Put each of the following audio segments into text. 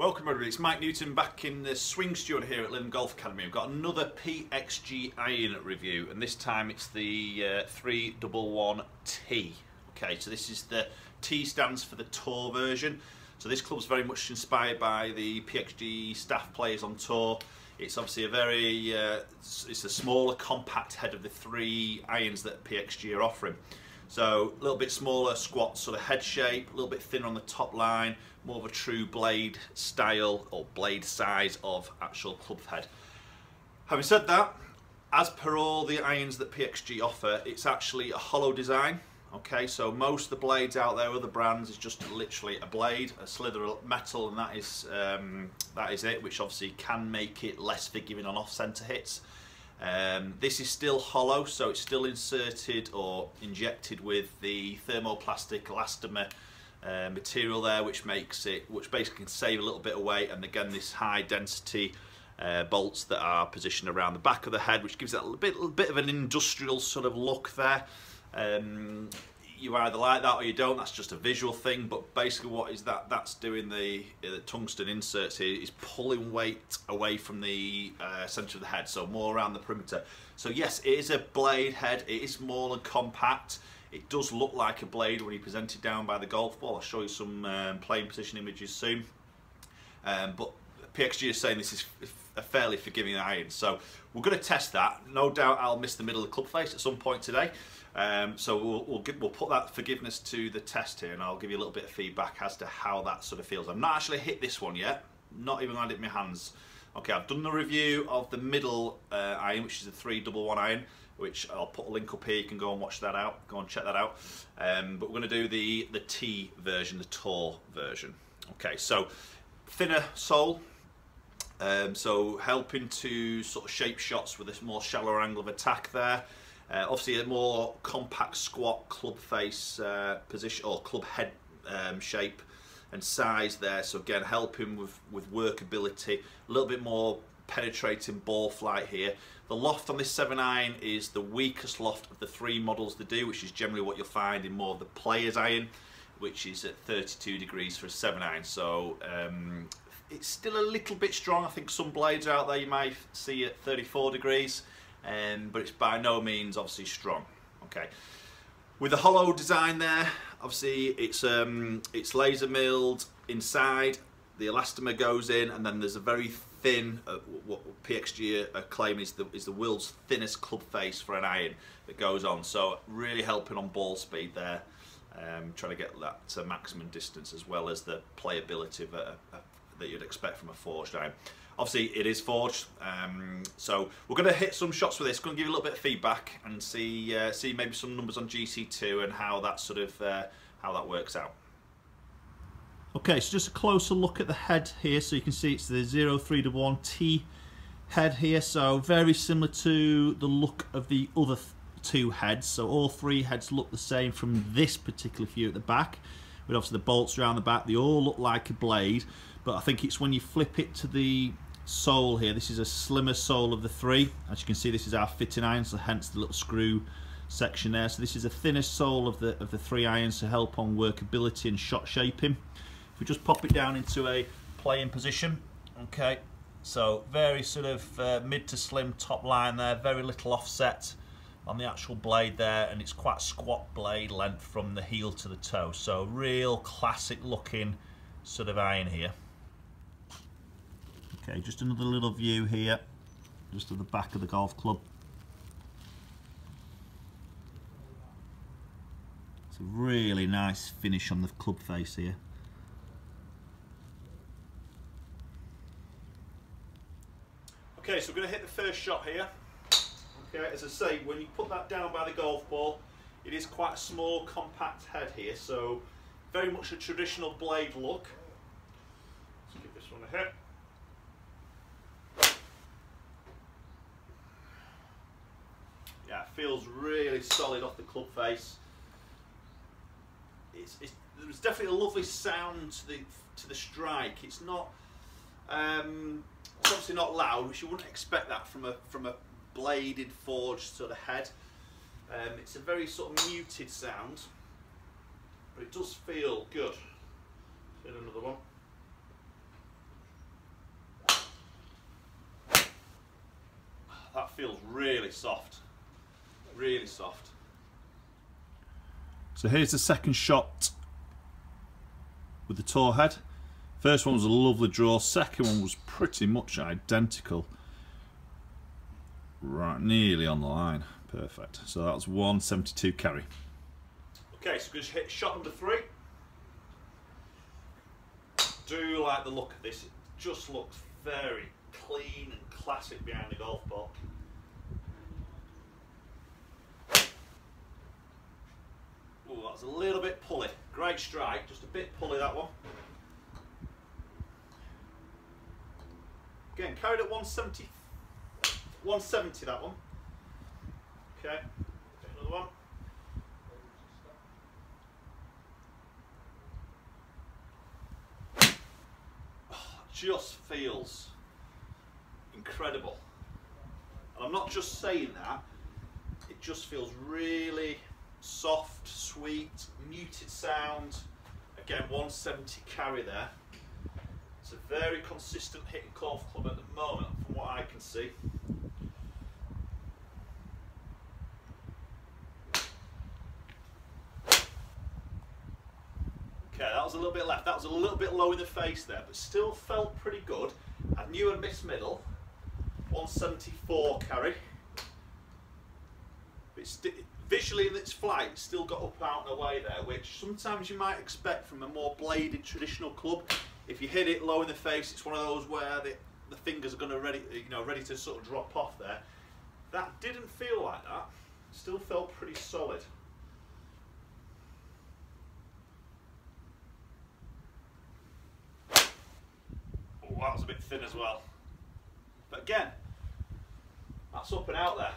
Welcome everybody, it's Mike Newton back in the swing studio here at Lytham Golf Academy. We've got another PXG iron review, and this time it's the 0311T. Okay, so this is the T stands for the tour version. So this club's very much inspired by the PXG staff players on tour. It's obviously a very, it's a smaller compact head of the three irons that PXG are offering. So a little bit smaller squat sort of head shape, a little bit thinner on the top line, more of a true blade style or blade size of actual club head. Having said that, as per all the irons that PXG offer, it's actually a hollow design. Okay, so most of the blades out there, other brands, is just literally a blade, a slither of metal, and that is it, which obviously can make it less forgiving on off-centre hits. This is still hollow, so it's still inserted or injected with the thermoplastic elastomer material there, which makes it, which basically can save a little bit of weight. And again, this high density bolts that are positioned around the back of the head, which gives that a bit of an industrial sort of look there. You either like that or you don't. That's just a visual thing. But basically, what is that? That's doing the tungsten inserts here is pulling weight away from the centre of the head, so more around the perimeter. So yes, it is a blade head. It is small and compact. It does look like a blade when you present it down by the golf ball. I'll show you some playing position images soon. But PXG is saying this is a fairly forgiving iron, so we're going to test that. No doubt I'll miss the middle of the club face at some point today, so we'll put that forgiveness to the test here, and I'll give you a little bit of feedback as to how that sort of feels. I've not actually hit this one yet, not even had it in my hands. Okay, I've done the review of the middle iron, which is the 0311 iron, which I'll put a link up here. You can go and watch that out, go and check that out. But we're going to do the T version, the tour version. Okay, so thinner sole. So helping to sort of shape shots with this more shallower angle of attack there. Obviously a more compact squat club face position or club head shape and size there. So again, helping with workability, a little bit more penetrating ball flight here. The loft on this 7-iron is the weakest loft of the three models they do, which is generally what you'll find in more of the player's iron, which is at 32 degrees for a 7-iron. So it's still a little bit strong. I think some blades out there you might see at 34 degrees, but it's by no means obviously strong. Okay, with the hollow design there, obviously it's laser milled inside. The elastomer goes in, and then there's a very thin, what PXG claim is the world's thinnest club face for an iron that goes on. So really helping on ball speed there, trying to get that to maximum distance as well as the playability of that you'd expect from a forged iron. Obviously it is forged, so we're going to hit some shots with this. Going to give you a little bit of feedback and see see maybe some numbers on GC2 and how that sort of how that works out. Okay, so just a closer look at the head here, so you can see it's the 0311T head here. So very similar to the look of the other two heads. So all three heads look the same from this particular view at the back. But obviously the bolts around the back, they all look like a blade, but I think it's when you flip it to the sole here, this is a slimmer sole of the three. As you can see, this is our fitting iron, so hence the little screw section there. So this is the thinnest sole of the three irons to help on workability and shot shaping. If we just pop it down into a playing position, okay, so very sort of mid to slim top line there, very little offset on the actual blade there, and it's quite squat blade length from the heel to the toe. So real classic looking sort of iron here. Okay, just another little view here, just at the back of the golf club. It's a really nice finish on the club face here. Okay, so we're going to hit the first shot here. Okay, as I say, when you put that down by the golf ball, it is quite a small, compact head here, so very much a traditional blade look. Let's give this one a hit. Yeah, it feels really solid off the club face. There's definitely a lovely sound to the strike. It's not, it's obviously not loud, which you wouldn't expect that from a bladed forged sort of head. It's a very sort of muted sound, but it does feel good. Let's hit another one. feels really soft, really soft. So here's the second shot with the tour head. First one was a lovely draw, second one was pretty much identical. Right, nearly on the line, perfect. So that's 172 carry. Okay, so we're going to hit shot number 3. Do like the look of this, it just looks very clean and classic behind the golf ball. Ooh, that's a little bit pulley. Great strike, just a bit pulley that one. Again, carried at 170 that one. Okay, another one. Just feels incredible, and I'm not just saying that, it just feels really soft, sweet, muted sound. Again, 170 carry there. It's a very consistent hitting golf club at the moment from what I can see. A little bit left, that was a little bit low in the face there, but still felt pretty good. I knew I'd miss middle. 174 carry, but visually in its flight it's still got up out and away there, which sometimes you might expect from a more bladed traditional club. If you hit it low in the face, it's one of those where the fingers are going to ready to sort of drop off there. That didn't feel like that, still felt pretty solid. Well, that was a bit thin as well, but again, that's up and out there.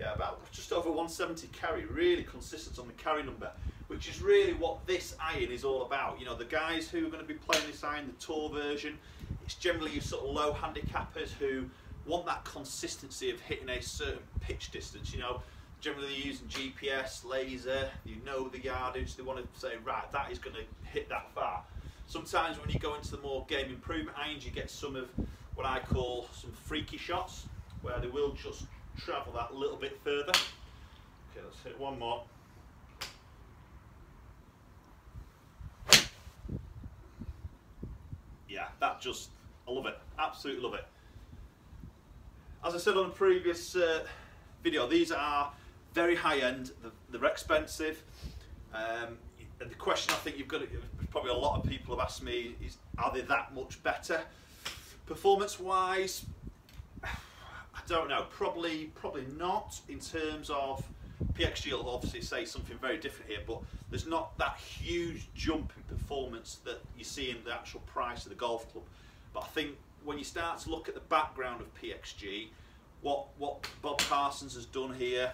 Yeah, about just over 170 carry, really consistent on the carry number, which is really what this iron is all about. You know, the guys who are going to be playing this iron, the tour version, it's generally your sort of low handicappers who want that consistency of hitting a certain pitch distance. You know, generally they're using GPS, laser, you know the yardage, they want to say, right, that is going to hit that far. Sometimes when you go into the more game improvement irons, you get some of what I call some freaky shots, where they will just travel that little bit further. Okay, let's hit one more. Yeah, that just, I love it, absolutely love it. As I said on a previous video, these are very high end, they're expensive. And the question I think you've got to, probably a lot of people have asked me, is are they that much better? Performance wise, I don't know, probably not in terms of, PXG will obviously say something very different here, but there's not that huge jump in performance that you see in the actual price of the golf club. But I think when you start to look at the background of PXG, what Bob Parsons has done here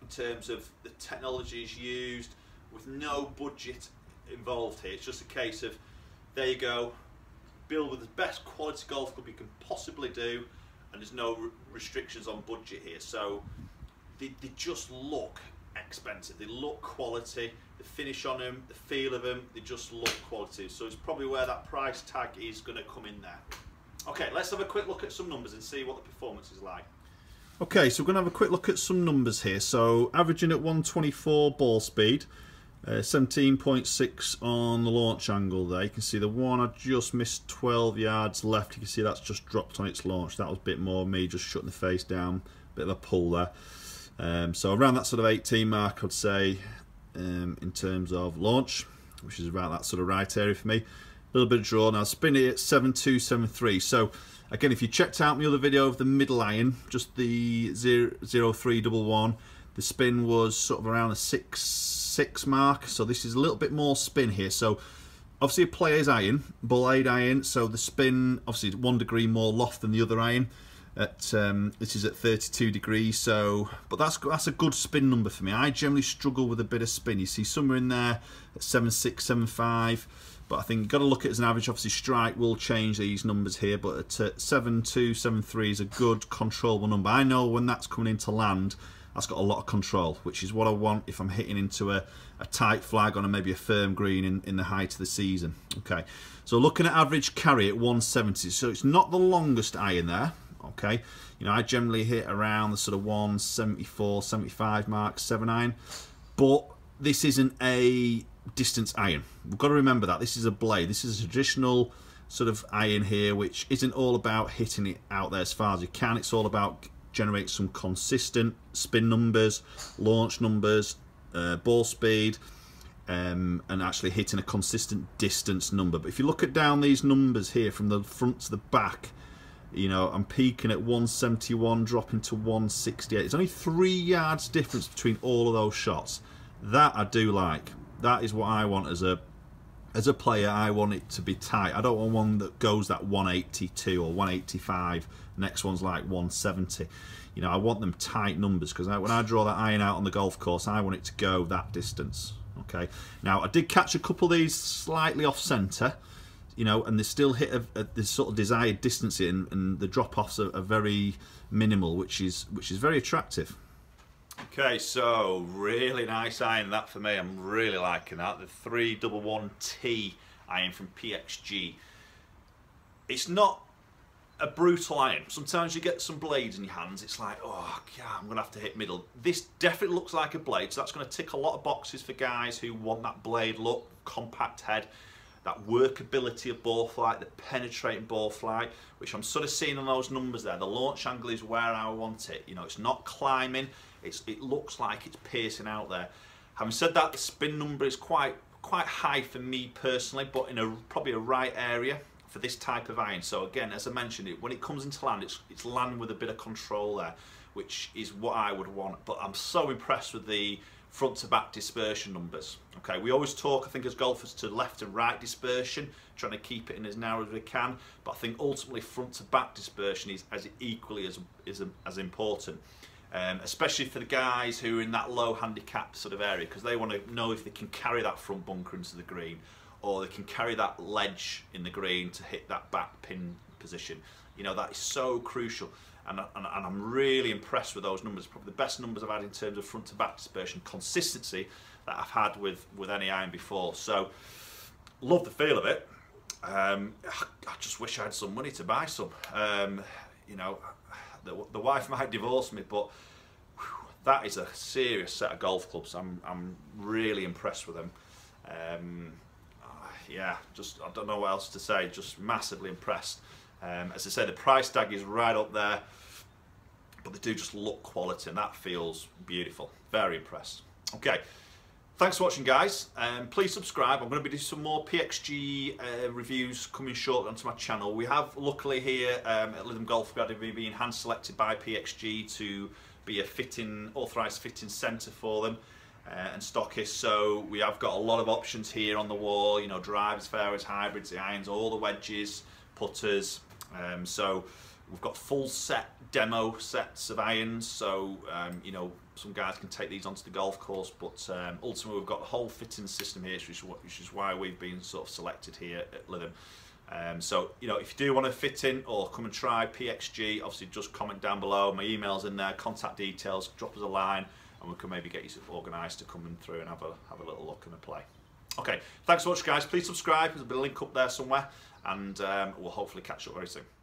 in terms of the technologies used, with no budget involved here, it's just a case of, there you go, build with the best quality golf club you can possibly do, and there's no restrictions on budget here. So they just look expensive, they look quality, the finish on them, the feel of them, they just look quality. So it's probably where that price tag is going to come in there. Okay, let's have a quick look at some numbers and see what the performance is like. Okay, so we're going to have a quick look at some numbers here. So averaging at 124 ball speed, 17.6 on the launch angle there. You can see the one I just missed 12 yards left. You can see that's just dropped on its launch. That was a bit more me just shutting the face down, bit of a pull there. So around that sort of 18 mark, I'd say, in terms of launch, which is about that sort of right area for me. A little bit of draw now, spin it at 7.2, 7.3. So again, if you checked out my other video of the middle iron, just the 0311, the spin was sort of around the 6.6 mark, so this is a little bit more spin here. So obviously a player's iron, blade iron, so the spin obviously 1 degree more loft than the other iron. At this is at 32 degrees, so but that's a good spin number for me. I generally struggle with a bit of spin. You see somewhere in there at 7.6, 7.5. But I think you've got to look at it as an average. Obviously strike will change these numbers here, but at 7.2, 7.3 is a good controllable number. I know when that's coming into land, that's got a lot of control, which is what I want if I'm hitting into a tight flag on a, maybe a firm green in the height of the season. Okay, so looking at average carry at 170. So it's not the longest iron there. okay? You know, I generally hit around the sort of 174, 75 mark, 7-iron, but this isn't a distance iron. We've got to remember that. This is a blade. This is a traditional sort of iron here, which isn't all about hitting it out there as far as you can. It's all about generating some consistent spin numbers, launch numbers, ball speed, and actually hitting a consistent distance number. But if you look at down these numbers here from the front to the back, you know, I'm peaking at 171, dropping to 168. It's only 3 yards difference between all of those shots. That I do like. That is what I want as a player. I want it to be tight. I don't want one that goes that 182 or 185. Next one's like 170. You know, I want them tight numbers, because when I draw that iron out on the golf course, I want it to go that distance. Okay. Now, I did catch a couple of these slightly off centre, you know, and they still hit this sort of desired distance in, and the drop-offs are very minimal, which is very attractive. Okay, so really nice iron that for me. I'm really liking that. The 0311T iron from PXG. It's not a brutal iron. Sometimes you get some blades in your hands, it's like, oh God, I'm going to have to hit middle. This definitely looks like a blade, so that's going to tick a lot of boxes for guys who want that blade look, compact head, that workability of ball flight, the penetrating ball flight, which I'm sort of seeing on those numbers there. The launch angle is where I want it. You know, it's not climbing. It looks like it's piercing out there. Having said that, the spin number is quite high for me personally, but in probably a right area for this type of iron. So again, as I mentioned, when it comes into land, it's land with a bit of control there, which is what I would want. But I'm so impressed with the front to back dispersion numbers. Okay, we always talk, I think, as golfers, to left and right dispersion, trying to keep it in as narrow as we can, but I think ultimately front to back dispersion is equally as important, especially for the guys who are in that low handicap sort of area, because they want to know if they can carry that front bunker into the green, or they can carry that ledge in the green to hit that back pin position. You know, that is so crucial. And I'm really impressed with those numbers. Probably the best numbers I've had in terms of front to back dispersion consistency that I've had with any iron before. So, love the feel of it. I just wish I had some money to buy some. You know, the wife might divorce me, but whew, that is a serious set of golf clubs. I'm really impressed with them. Yeah, just, I don't know what else to say. Just massively impressed. As I say, the price tag is right up there, but they do just look quality, and that feels beautiful. Very impressed. Okay, thanks for watching, guys. Please subscribe. I'm going to be doing some more PXG reviews coming shortly onto my channel. We have, luckily here at Lytham Golf Academy, been hand selected by PXG to be a fitting, authorised fitting centre for them. And stockist, so we have got a lot of options here on the wall, you know, drives, fairways, hybrids, the irons, all the wedges, putters. So we've got full set demo sets of irons, so you know, some guys can take these onto the golf course, but ultimately we've got a whole fitting system here, which is why we've been sort of selected here at Lytham. So, you know, if you do want to fit in or come and try PXG, obviously just comment down below. My email's in there, contact details, drop us a line, and we can maybe get you organised to come in through and have a little look and a play. Okay, thanks so much, guys. Please subscribe. There's a bit of link up there somewhere, and we'll hopefully catch up very soon.